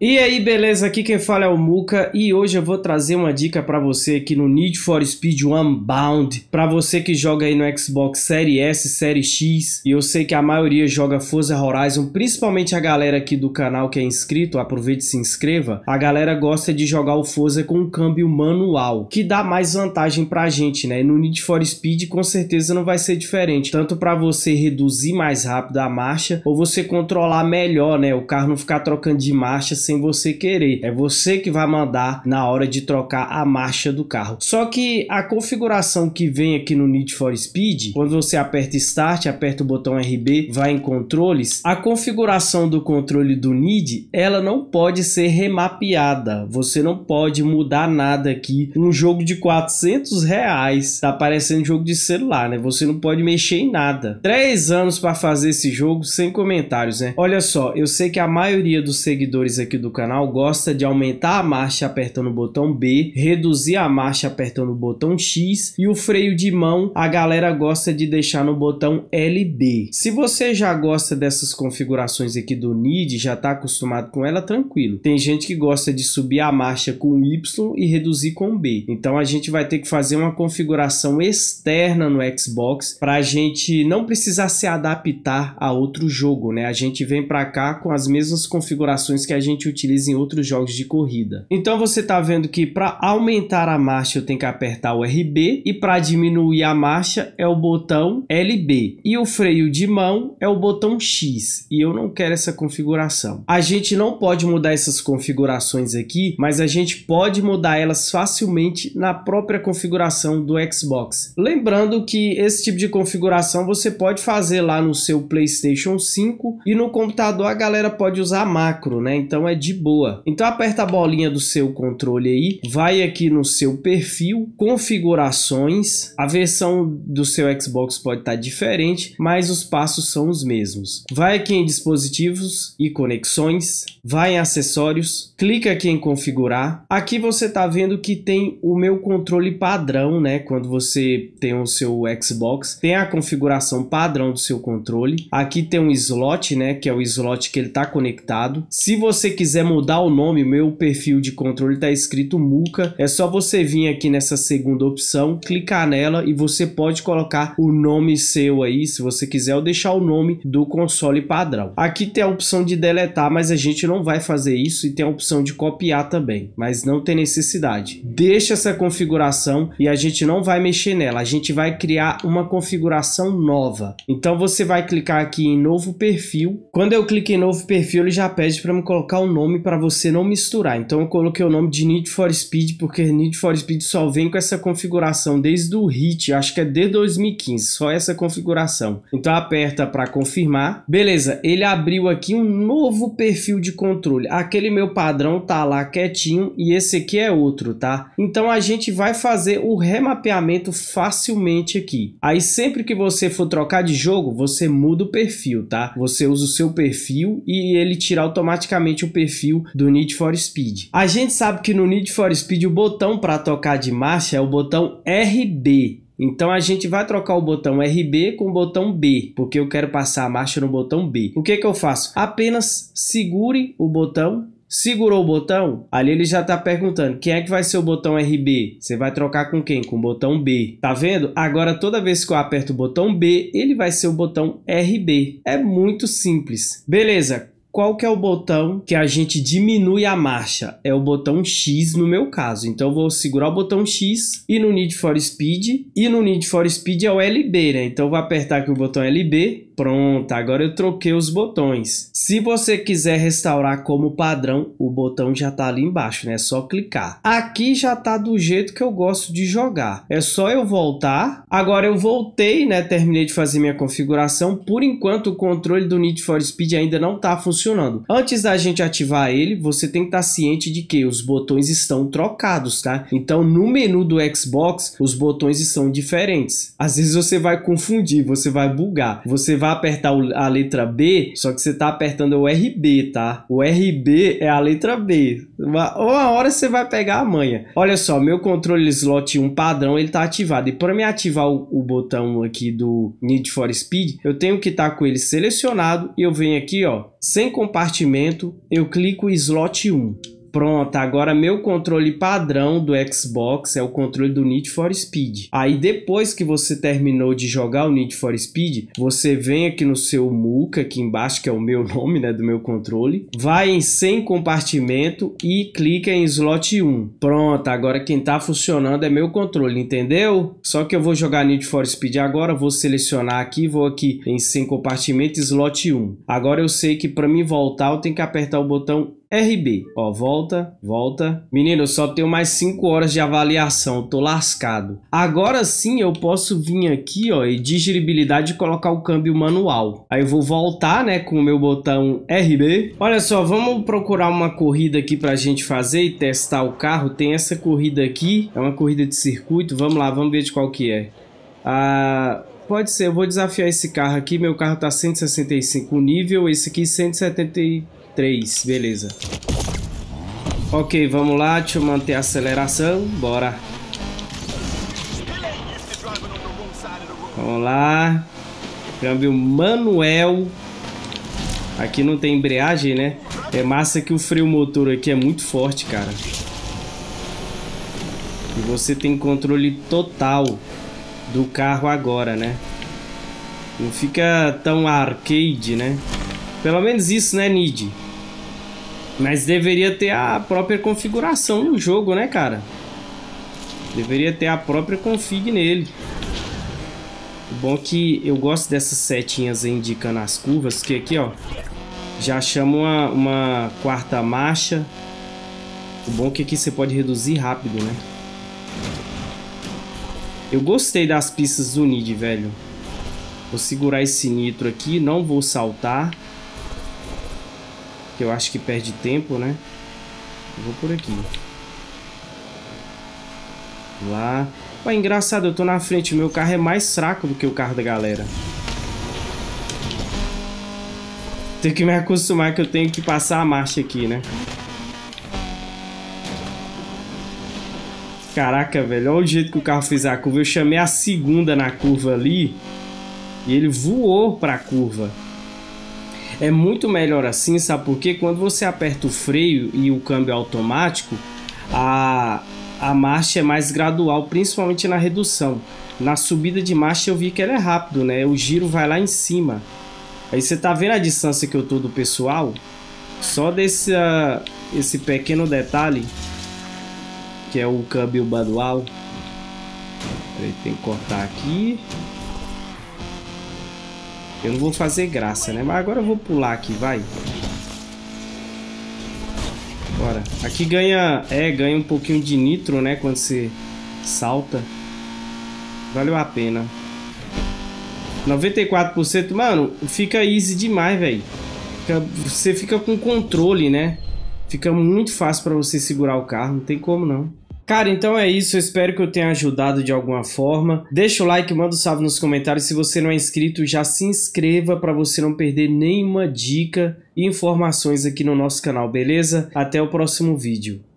E aí, beleza? Aqui quem fala é o Muka e hoje eu vou trazer uma dica para você aqui no Need for Speed Unbound, para você que joga aí no Xbox Series S, Series X, e eu sei que a maioria joga Forza Horizon, principalmente a galera aqui do canal que é inscrito, aproveite e se inscreva. A galera gosta de jogar o Forza com um câmbio manual, que dá mais vantagem pra gente, né? E no Need for Speed com certeza não vai ser diferente, tanto para você reduzir mais rápido a marcha ou você controlar melhor, né? O carro não ficar trocando de marcha sem você querer, é você que vai mandar na hora de trocar a marcha do carro. Só que a configuração que vem aqui no Need for Speed, quando você aperta Start, aperta o botão RB, vai em controles, a configuração do controle do Need, ela não pode ser remapeada, você não pode mudar nada aqui. Um jogo de R$400, tá parecendo jogo de celular, né? Você não pode mexer em nada. 3 anos para fazer esse jogo, sem comentários, né? Olha só, eu sei que a maioria dos seguidores aqui do canal gosta de aumentar a marcha apertando o botão B, reduzir a marcha apertando o botão X, e o freio de mão a galera gosta de deixar no botão LB. Se você já gosta dessas configurações aqui do Need, já tá acostumado com ela, tranquilo. Tem gente que gosta de subir a marcha com Y e reduzir com B. Então a gente vai ter que fazer uma configuração externa no Xbox para a gente não precisar se adaptar a outro jogo, né? A gente vem para cá com as mesmas configurações que a gente utiliza em outros jogos de corrida. Então você tá vendo que para aumentar a marcha eu tenho que apertar o RB, e para diminuir a marcha é o botão LB, e o freio de mão é o botão X, e eu não quero essa configuração. A gente não pode mudar essas configurações aqui, mas a gente pode mudar elas facilmente na própria configuração do Xbox. Lembrando que esse tipo de configuração você pode fazer lá no seu PlayStation 5, e no computador a galera pode usar macro, né? Então é de boa. Então aperta a bolinha do seu controle aí, vai aqui no seu perfil, configurações. A versão do seu Xbox pode estar diferente, mas os passos são os mesmos. Vai aqui em dispositivos e conexões, vai em acessórios, clica aqui em configurar. Aqui você tá vendo que tem o meu controle padrão, né? Quando você tem o seu Xbox, tem a configuração padrão do seu controle. Aqui tem um slot, né? Que é o slot que ele tá conectado. Se você quiser mudar o nome, meu perfil de controle está escrito Muka, é só você vir aqui nessa segunda opção, clicar nela e você pode colocar o nome seu aí, se você quiser, ou deixar o nome do console padrão. Aqui tem a opção de deletar, mas a gente não vai fazer isso, e tem a opção de copiar também, mas não tem necessidade. Deixa essa configuração e a gente não vai mexer nela, a gente vai criar uma configuração nova. Então você vai clicar aqui em novo perfil. Quando eu clico em novo perfil, ele já pede para me colocar o nome para você não misturar. Então eu coloquei o nome de Need for Speed, porque Need for Speed só vem com essa configuração desde o hit, acho que é desde 2015, só essa configuração. Então aperta para confirmar. Beleza, ele abriu aqui um novo perfil de controle. Aquele meu padrão tá lá quietinho e esse aqui é outro, tá? Então a gente vai fazer o remapeamento facilmente aqui. Aí sempre que você for trocar de jogo, você muda o perfil, tá? Você usa o seu perfil e ele tira automaticamente o perfil do Need for Speed. A gente sabe que no Need for Speed o botão para trocar de marcha é o botão RB. Então a gente vai trocar o botão RB com o botão B, porque eu quero passar a marcha no botão B. O que eu faço? Apenas segure o botão. Segurou o botão, ali ele já tá perguntando quem é que vai ser o botão RB, você vai trocar com quem? Com o botão B, tá vendo? Agora toda vez que eu aperto o botão B, ele vai ser o botão RB. É muito simples. Beleza. Qual que é o botão que a gente diminui a marcha? É o botão X no meu caso. Então eu vou segurar o botão X, e no Need for Speed, é o LB, né? Então eu vou apertar aqui o botão LB. Pronto, agora eu troquei os botões. Se você quiser restaurar como padrão, o botão já tá ali embaixo, né? É só clicar. Aqui já tá do jeito que eu gosto de jogar. É só eu voltar. Agora eu voltei, né? Terminei de fazer minha configuração. Por enquanto, o controle do Need for Speed ainda não tá funcionando. Antes da gente ativar ele, você tem que estar ciente de que os botões estão trocados, tá? Então, no menu do Xbox, os botões são diferentes. Às vezes você vai confundir, você vai bugar, você vai apertar a letra B, só que você tá apertando o RB, tá? O RB é a letra B. Uma hora você vai pegar a manha. Olha só, meu controle slot 1 padrão, ele tá ativado. E para me ativar o botão aqui do Need for Speed, eu tenho que estar com ele selecionado, e eu venho aqui, ó, sem sem compartimento, eu clico slot 1. Pronto, agora meu controle padrão do Xbox é o controle do Need for Speed. Aí depois que você terminou de jogar o Need for Speed, você vem aqui no seu Muca, aqui embaixo, que é o meu nome, né, do meu controle. Vai em sem compartimento e clica em slot 1. Pronto, agora quem tá funcionando é meu controle, entendeu? Só que eu vou jogar Need for Speed agora, vou selecionar aqui, vou aqui em sem compartimento, slot 1. Agora eu sei que para mim voltar eu tenho que apertar o botão RB, ó, volta, volta. Menino, eu só tenho mais 5 horas de avaliação, eu tô lascado. Agora sim eu posso vir aqui, ó, e dirigibilidade e colocar o câmbio manual. Aí eu vou voltar, né, com o meu botão RB. Olha só, vamos procurar uma corrida aqui pra gente fazer e testar o carro. Tem essa corrida aqui, é uma corrida de circuito. Vamos lá, vamos ver de qual que é. Pode ser, eu vou desafiar esse carro aqui. Meu carro tá 165 nível, esse aqui 170 3, beleza. Ok, vamos lá, deixa eu manter a aceleração, bora. Vamos lá. Câmbio manual. Aqui não tem embreagem, né? É massa que o freio motor aqui é muito forte, cara. E você tem controle total do carro agora, né? Não fica tão arcade, né? Pelo menos isso, né, Need? Mas deveria ter a própria configuração no jogo, né, cara? Deveria ter a própria config nele. O bom é que eu gosto dessas setinhas aí indicando as curvas, que aqui, ó, já chama uma quarta marcha. O bom é que aqui você pode reduzir rápido, né? Eu gostei das pistas do Need, velho. Vou segurar esse nitro aqui, não vou saltar, que eu acho que perde tempo, né? Eu vou por aqui. Lá. Ó, engraçado, eu tô na frente. Meu carro é mais fraco do que o carro da galera. Tenho que me acostumar que eu tenho que passar a marcha aqui, né? Caraca, velho. Olha o jeito que o carro fez a curva. Eu chamei a segunda na curva ali e ele voou pra curva. É muito melhor assim, sabe por quê? Quando você aperta o freio e o câmbio automático, a marcha é mais gradual, principalmente na redução. Na subida de marcha eu vi que ela é rápido, né? O giro vai lá em cima. Aí você tá vendo a distância que eu tô do pessoal? Só desse esse pequeno detalhe, que é o câmbio manual. Peraí, tem que cortar aqui. Eu não vou fazer graça, né? Mas agora eu vou pular aqui, vai. Bora. Aqui ganha um pouquinho de nitro, né? Quando você salta. Valeu a pena. 94%. Mano, fica easy demais, velho. Você fica com controle, né? Fica muito fácil pra você segurar o carro. Não tem como, não. Cara, então é isso, eu espero que eu tenha ajudado de alguma forma. Deixa o like, manda um salve nos comentários. Se você não é inscrito, já se inscreva para você não perder nenhuma dica e informações aqui no nosso canal, beleza? Até o próximo vídeo.